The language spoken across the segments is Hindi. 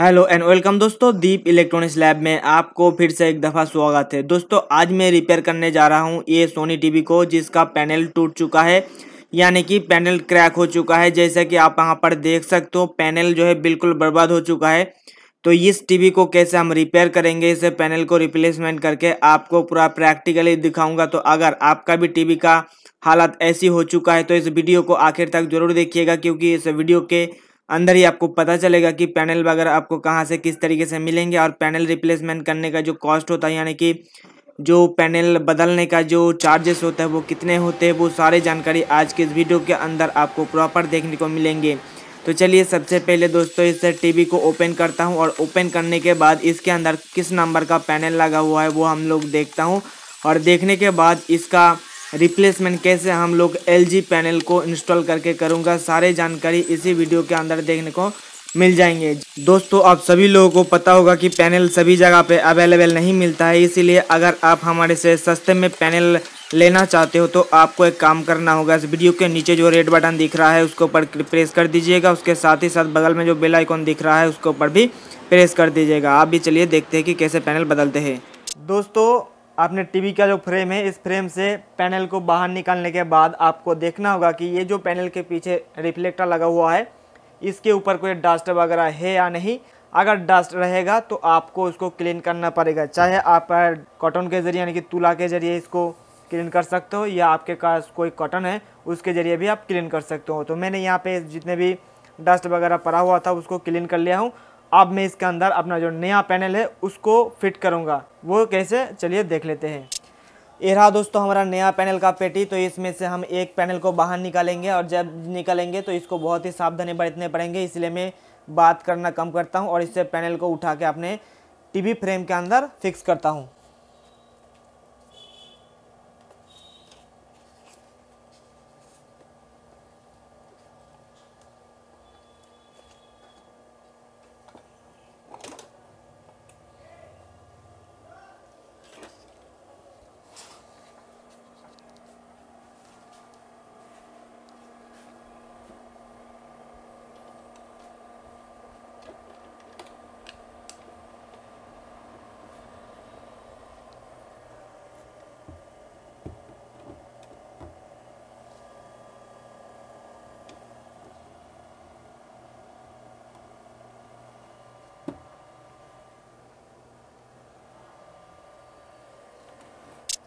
हेलो एंड वेलकम दोस्तों, दीप इलेक्ट्रॉनिक्स लैब में आपको फिर से एक दफ़ा स्वागत है। दोस्तों आज मैं रिपेयर करने जा रहा हूं ये सोनी टीवी को, जिसका पैनल टूट चुका है, यानी कि पैनल क्रैक हो चुका है। जैसा कि आप वहां पर देख सकते हो, पैनल जो है बिल्कुल बर्बाद हो चुका है। तो इस टीवी को कैसे हम रिपेयर करेंगे, इसे पैनल को रिप्लेसमेंट करके आपको पूरा प्रैक्टिकली दिखाऊँगा। तो अगर आपका भी टीवी का हालत ऐसी हो चुका है तो इस वीडियो को आखिर तक जरूर देखिएगा, क्योंकि इस वीडियो के अंदर ही आपको पता चलेगा कि पैनल वगैरह आपको कहाँ से किस तरीके से मिलेंगे और पैनल रिप्लेसमेंट करने का जो कॉस्ट होता है, यानी कि जो पैनल बदलने का जो चार्जेस होता है वो कितने होते हैं, वो सारी जानकारी आज के इस वीडियो के अंदर आपको प्रॉपर देखने को मिलेंगे। तो चलिए सबसे पहले दोस्तों इस टीवी को ओपन करता हूँ और ओपन करने के बाद इसके अंदर किस नंबर का पैनल लगा हुआ है वो हम लोग देखता हूँ, और देखने के बाद इसका रिप्लेसमेंट कैसे हम लोग LG पैनल को इंस्टॉल करके करूंगा, सारे जानकारी इसी वीडियो के अंदर देखने को मिल जाएंगे। दोस्तों आप सभी लोगों को पता होगा कि पैनल सभी जगह पे अवेलेबल नहीं मिलता है, इसीलिए अगर आप हमारे से सस्ते में पैनल लेना चाहते हो तो आपको एक काम करना होगा। इस वीडियो के नीचे जो रेड बटन दिख रहा है उसके ऊपर प्रेस कर दीजिएगा, उसके साथ ही साथ बगल में जो बेल आइकॉन दिख रहा है उसके ऊपर भी प्रेस कर दीजिएगा। आप भी चलिए देखते हैं कि कैसे पैनल बदलते हैं। दोस्तों आपने टीवी का जो फ्रेम है, इस फ्रेम से पैनल को बाहर निकालने के बाद आपको देखना होगा कि ये जो पैनल के पीछे रिफ्लेक्टर लगा हुआ है इसके ऊपर कोई डस्ट वगैरह है या नहीं। अगर डस्ट रहेगा तो आपको उसको क्लीन करना पड़ेगा, चाहे आप कॉटन के ज़रिए यानी कि तुला के ज़रिए इसको क्लीन कर सकते हो, या आपके पास कोई कॉटन है उसके ज़रिए भी आप क्लीन कर सकते हो। तो मैंने यहाँ पर जितने भी डस्ट वगैरह पड़ा हुआ था उसको क्लीन कर लिया हूँ। अब मैं इसके अंदर अपना जो नया पैनल है उसको फिट करूंगा, वो कैसे चलिए देख लेते हैं। ये रहा दोस्तों हमारा नया पैनल का पेटी। तो इसमें से हम एक पैनल को बाहर निकालेंगे, और जब निकालेंगे तो इसको बहुत ही सावधानी बरतने पड़ेंगे, इसलिए मैं बात करना कम करता हूं और इससे पैनल को उठा के अपने टीवी फ्रेम के अंदर फिक्स करता हूँ।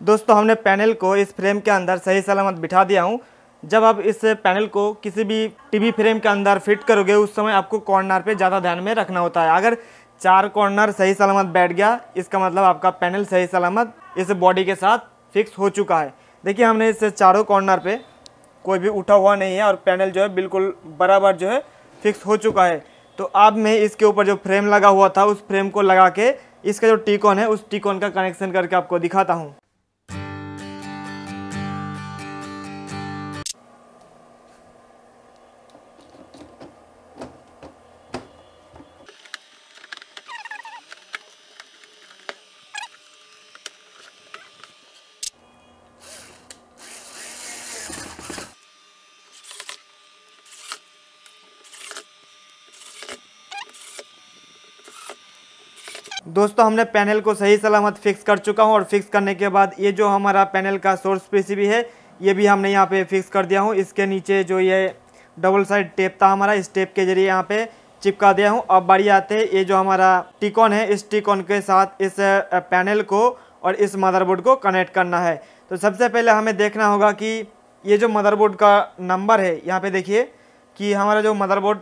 दोस्तों हमने पैनल को इस फ्रेम के अंदर सही सलामत बिठा दिया हूँ। जब आप इस पैनल को किसी भी टीवी फ्रेम के अंदर फिट करोगे उस समय आपको कॉर्नर पे ज़्यादा ध्यान में रखना होता है। अगर चार कॉर्नर सही सलामत बैठ गया, इसका मतलब आपका पैनल सही सलामत इस बॉडी के साथ फिक्स हो चुका है। देखिए हमने इस चारों कॉर्नर पर कोई भी उठा हुआ नहीं है और पैनल जो है बिल्कुल बराबर जो है फिक्स हो चुका है। तो अब मैं इसके ऊपर जो फ्रेम लगा हुआ था उस फ्रेम को लगा के इसका जो टीकॉन है उस टीकॉन का कनेक्शन करके आपको दिखाता हूँ। दोस्तों हमने पैनल को सही सलामत फिक्स कर चुका हूं, और फिक्स करने के बाद ये जो हमारा पैनल का सोर्स पीसीबी है ये भी हमने यहां पे फिक्स कर दिया हूं। इसके नीचे जो ये डबल साइड टेप था हमारा, इस टेप के जरिए यहां पे चिपका दिया हूं। अब बारी आते हैं ये जो हमारा टिकॉन है, इस टिकॉन के साथ इस पैनल को और इस मदरबोर्ड को कनेक्ट करना है। तो सबसे पहले हमें देखना होगा कि ये जो मदरबोर्ड का नंबर है, यहाँ पर देखिए कि हमारा जो मदरबोर्ड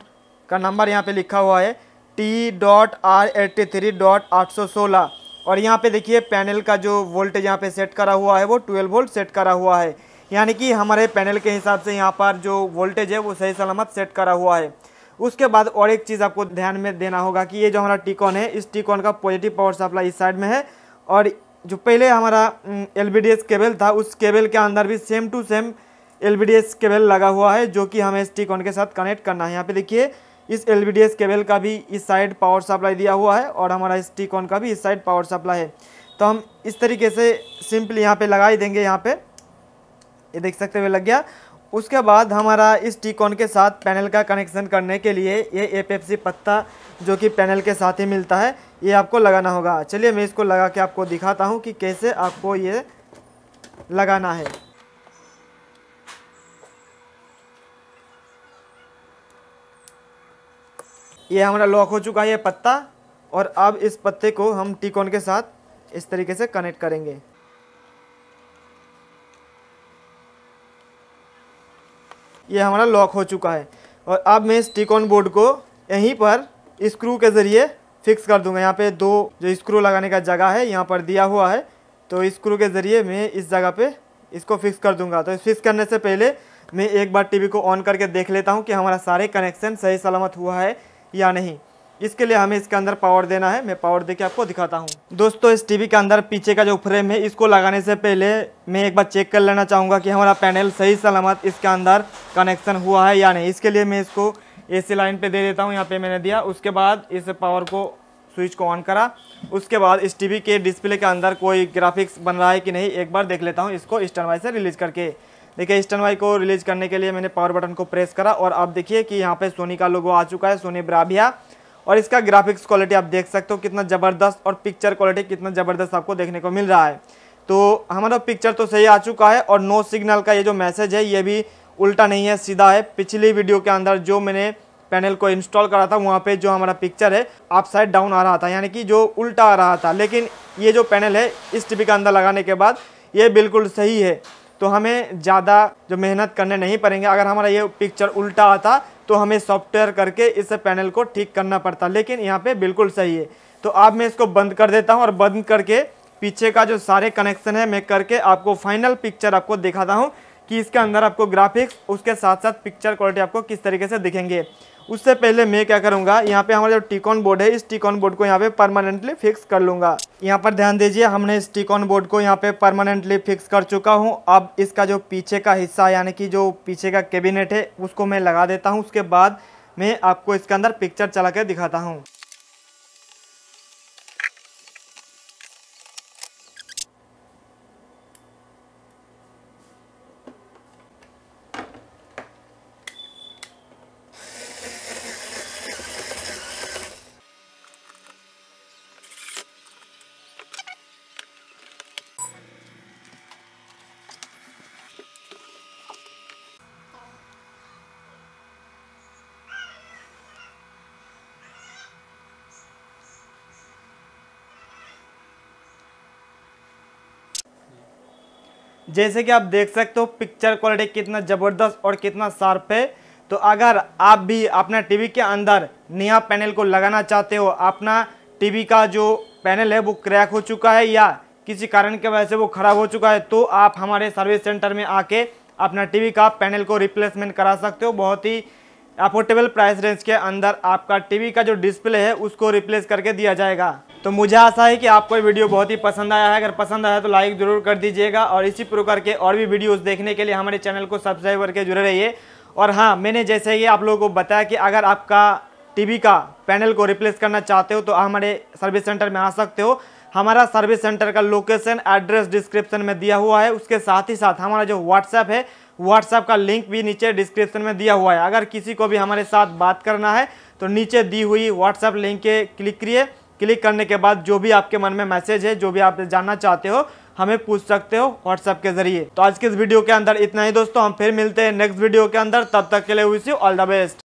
का नंबर यहाँ पर लिखा हुआ है T.R83.816, और यहाँ पे देखिए पैनल का जो वोल्टेज यहाँ पे सेट करा हुआ है वो 12 वोल्ट सेट करा हुआ है, यानी कि हमारे पैनल के हिसाब से यहाँ पर जो वोल्टेज है वो सही सलामत सेट करा हुआ है। उसके बाद और एक चीज़ आपको ध्यान में देना होगा कि ये जो हमारा टिकॉन है इस टिकॉन का पॉजिटिव पावर सप्लाई इस साइड में है, और जो पहले हमारा LBDS केबल था उस केबल के अंदर भी same to same LBDS cable लगा हुआ है, जो कि हमें इस टिकॉन के साथ कनेक्ट करना है। यहाँ पे देखिए इस LBDS केबल का भी इस साइड पावर सप्लाई दिया हुआ है, और हमारा इस टिकॉन का भी इस साइड पावर सप्लाई है। तो हम इस तरीके से सिंपली यहाँ पे लगा ही देंगे, यहाँ पे ये देख सकते हुए लग गया। उसके बाद हमारा इस टीकॉन के साथ पैनल का कनेक्शन करने के लिए ये एपीएफसी पत्ता जो कि पैनल के साथ ही मिलता है ये आपको लगाना होगा। चलिए मैं इसको लगा के आपको दिखाता हूँ कि कैसे आपको ये लगाना है। ये हमारा लॉक हो चुका है ये पत्ता, और अब इस पत्ते को हम टीकॉन के साथ इस तरीके से कनेक्ट करेंगे। ये हमारा लॉक हो चुका है और अब मैं इस टीकॉन बोर्ड को यहीं पर स्क्रू के ज़रिए फिक्स कर दूंगा। यहाँ पे दो जो स्क्रू लगाने का जगह है यहाँ पर दिया हुआ है, तो स्क्रू के ज़रिए मैं इस जगह पे इसको फिक्स कर दूंगा। तो फिक्स करने से पहले मैं एक बार टीवी को ऑन करके देख लेता हूँ कि हमारा सारे कनेक्शन सही सलामत हुआ है या नहीं। इसके लिए हमें इसके अंदर पावर देना है, मैं पावर दे के आपको दिखाता हूँ। दोस्तों, इस टीवी के अंदर पीछे का जो फ्रेम है इसको लगाने से पहले मैं एक बार चेक कर लेना चाहूँगा कि हमारा पैनल सही सलामत इसके अंदर कनेक्शन हुआ है या नहीं। इसके लिए मैं इसको एसी लाइन पे दे देता हूँ, यहाँ पे मैंने दिया। उसके बाद इस पावर को स्विच को ऑन करा। उसके बाद इस टीवी के डिस्प्ले के अंदर कोई ग्राफिक्स बन रहा है कि नहीं एक बार देख लेता हूँ। इसको स्टर्न वाई से रिलीज करके देखिए, स्टर्न वाई को रिलीज करने के लिए मैंने पावर बटन को प्रेस करा और आप देखिए कि यहाँ पे सोनी का लोगो आ चुका है, सोनी ब्राविया। और इसका ग्राफिक्स क्वालिटी आप देख सकते हो कितना ज़बरदस्त, और पिक्चर क्वालिटी कितना ज़बरदस्त आपको देखने को मिल रहा है। तो हमारा पिक्चर तो सही आ चुका है और नो सिग्नल का ये जो मैसेज है ये भी उल्टा नहीं है, सीधा है। पिछली वीडियो के अंदर जो मैंने पैनल को इंस्टॉल करा था वहाँ पे जो हमारा पिक्चर है अपसाइड डाउन आ रहा था, यानी कि जो उल्टा आ रहा था, लेकिन ये जो पैनल है इस टीवी के अंदर लगाने के बाद ये बिल्कुल सही है। तो हमें ज़्यादा जो मेहनत करने नहीं पड़ेंगे। अगर हमारा ये पिक्चर उल्टा आता तो हमें सॉफ्टवेयर करके इस पैनल को ठीक करना पड़ता, लेकिन यहाँ पे बिल्कुल सही है। तो अब मैं इसको बंद कर देता हूँ और बंद करके पीछे का जो सारे कनेक्शन है मैं करके आपको फाइनल पिक्चर आपको दिखाता हूँ कि इसके अंदर आपको ग्राफिक्स उसके साथ साथ पिक्चर क्वालिटी आपको किस तरीके से दिखेंगे। उससे पहले मैं क्या करूँगा, यहाँ पे हमारा जो टीकॉन बोर्ड है इस टीकॉन बोर्ड को यहाँ पे परमानेंटली फिक्स कर लूँगा। यहाँ पर ध्यान दीजिए, हमने इस टीकॉन बोर्ड को यहाँ पे परमानेंटली फिक्स कर चुका हूँ। अब इसका जो पीछे का हिस्सा यानी कि जो पीछे का कैबिनेट है उसको मैं लगा देता हूँ। उसके बाद मैं आपको इसके अंदर पिक्चर चला के दिखाता हूँ। जैसे कि आप देख सकते हो पिक्चर क्वालिटी कितना ज़बरदस्त और कितना शार्प है। तो अगर आप भी अपना टीवी के अंदर नया पैनल को लगाना चाहते हो, अपना टीवी का जो पैनल है वो क्रैक हो चुका है या किसी कारण के वजह से वो ख़राब हो चुका है, तो आप हमारे सर्विस सेंटर में आके अपना टीवी का पैनल को रिप्लेसमेंट करा सकते हो। बहुत ही अफोर्डेबल प्राइस रेंज के अंदर आपका टीवी का जो डिस्प्ले है उसको रिप्लेस करके दिया जाएगा। तो मुझे आशा है कि आपको ये वीडियो बहुत ही पसंद आया है। अगर पसंद आया तो लाइक ज़रूर कर दीजिएगा, और इसी प्रकार के और भी वीडियोस देखने के लिए हमारे चैनल को सब्सक्राइब करके जुड़े रहिए। और हाँ, मैंने जैसे ही आप लोगों को बताया कि अगर आपका टीवी का पैनल को रिप्लेस करना चाहते हो तो आप हमारे सर्विस सेंटर में आ सकते हो। हमारा सर्विस सेंटर का लोकेशन एड्रेस डिस्क्रिप्शन में दिया हुआ है। उसके साथ ही साथ हमारा जो व्हाट्सएप है, व्हाट्सएप का लिंक भी नीचे डिस्क्रिप्शन में दिया हुआ है। अगर किसी को भी हमारे साथ बात करना है तो नीचे दी हुई व्हाट्सएप लिंक के क्लिक करिए। क्लिक करने के बाद जो भी आपके मन में मैसेज है, जो भी आप जानना चाहते हो, हमें पूछ सकते हो व्हाट्सएप के जरिए। तो आज के इस वीडियो के अंदर इतना ही दोस्तों, हम फिर मिलते हैं नेक्स्ट वीडियो के अंदर। तब तक के लिए wish you all the best.